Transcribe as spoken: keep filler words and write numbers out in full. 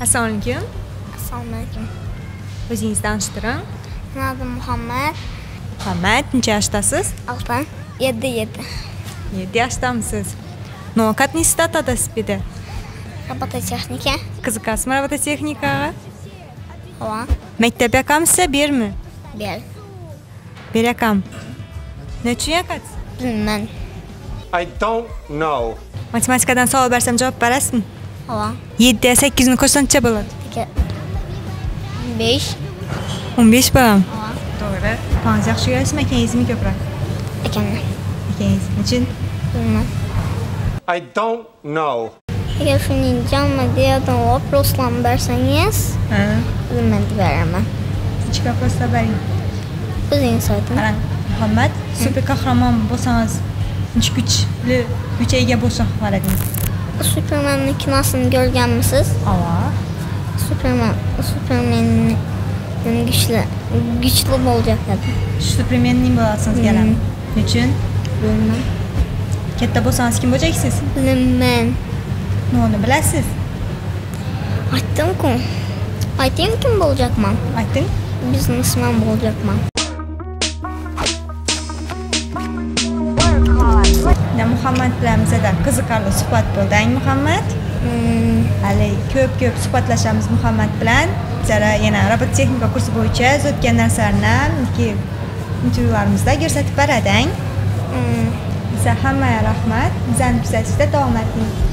Assalomualaikum. Assalomualaikum. O'zingizni tanishtiring. Ismim Muhammad. Muhammad, necha yoshdasiz? Alpan. yedi yedi. yedi yoshdamisiz? Nima qatnishda tatasiz bida? Robototexnika. Qiziqasizmi robototexnikaga? Ha. Maktabga qamsa bermi? Ber. Berakam. Nechunga qatnishsiz? Bilmayman. I don't know. Matematikadan savol bersem cevap berasizmi? Ha. yedi sakkizni qo'shsancha bo'ladi? besh. o'n besh balam. Ha. To'g'ri. Tanz yaxshi yo'lasizmi, ekaningizmi ko'proq? Ekanman. Ekangiz. Nechun? Bilmayman. I don't know. Agar shuning jami deyotgan vaqtlarni bersangiz, ha, bilmayman beraman. Nechta vaqtda bering? O'zingiz ayting. Qarang, Muhammad, super qahramon bo'lsangiz, nech kuchli kuchga ega bo'lsa xohlardingiz? Supermanning kinasini ko'rganmisiz? Ha. Superman, Supermanning kuchli, kuchli bo'lgan edi. Supermanning bo'lasiniz kelarmi? Nechun? Bilmayman. Katta bo'lsangiz kim bo'lajaksiz? Bilmayman. Nima bilasiz? Aytdim-ku. Aytdim kim bo'lacakman? Aytdim. Biznesmen bo'lacakman. Ya Muhammad bilan bizda qiziqarli suhbat bo'ldi, ayni Muhammad. Hali ko'p-ko'p suhbatlashamiz Muhammad bilan. Bizlar yana robototexnika kursi bo'yicha o'tgan narsalarni yoki intervyularimizda ko'rsatib beradi. Sizga hamma rahmat. Bizani kuzatishda davom eting.